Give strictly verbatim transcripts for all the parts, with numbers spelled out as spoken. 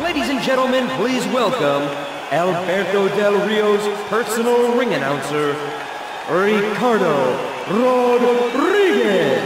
Ladies and gentlemen, please welcome Alberto Del Rio's personal ring announcer, Ricardo Rodriguez.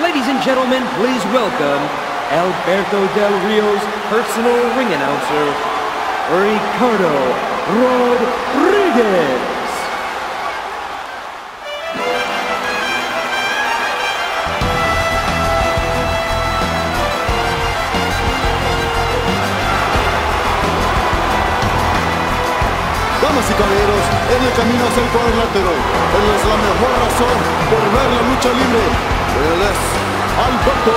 Ladies and gentlemen, please welcome Alberto Del Rio's personal ring announcer, Ricardo Rodriguez. Damas y caballeros, en el camino hacia el cuadro lateral, es la mejor razón por ver la lucha libre. Él es Alberto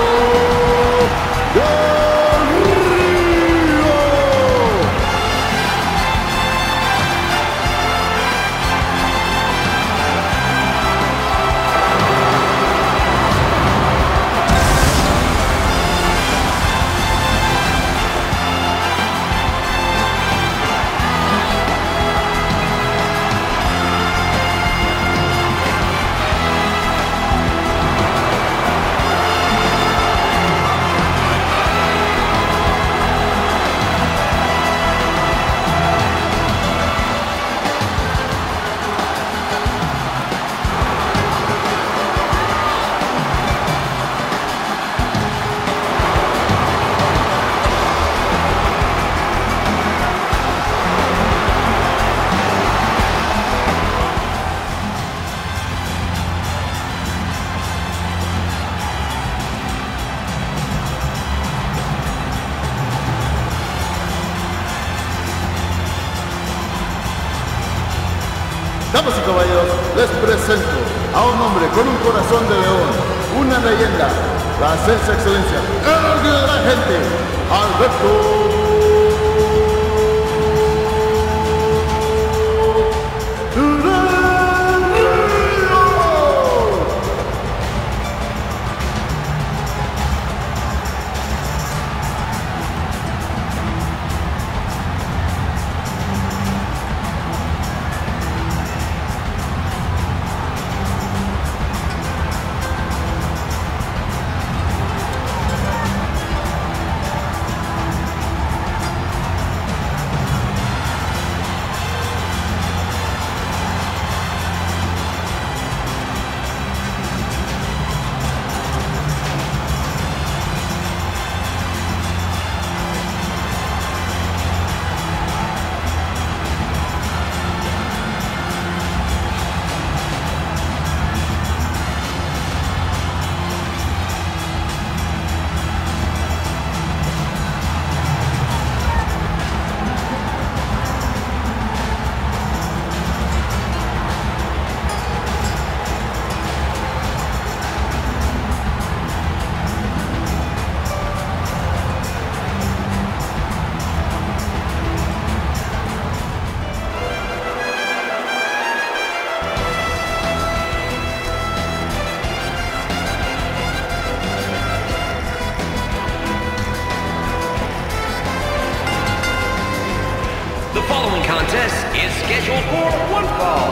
Del Rio. Damas y caballeros, les presento a un hombre con un corazón de león, una leyenda, la esencia excelencia, el orgullo de la gente, official for one fall,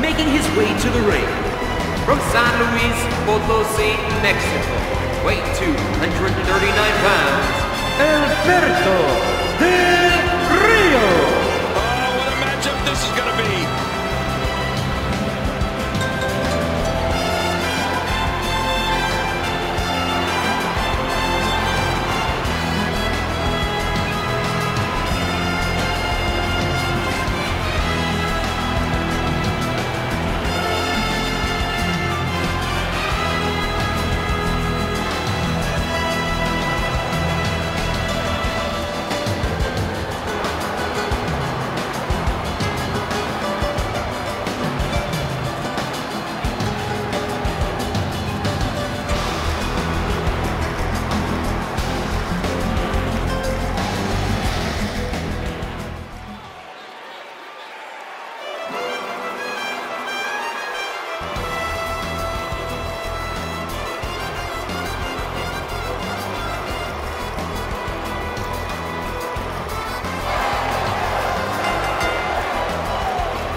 making his way to the ring. From San Luis Potosí, Mexico, weight two hundred thirty-nine pounds, Alberto Del Rio. Oh, what a matchup this is going to be.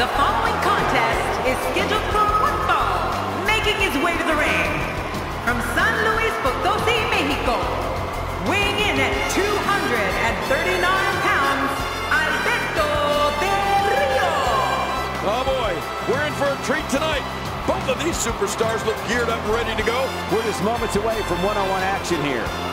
The following contest is scheduled for one fall, making his way to the ring. From San Luis Potosí, Mexico, weighing in at two hundred thirty-nine pounds, Alberto Del Rio. Oh boy, we're in for a treat tonight. Both of these superstars look geared up and ready to go. We're just moments away from one-on-one action here.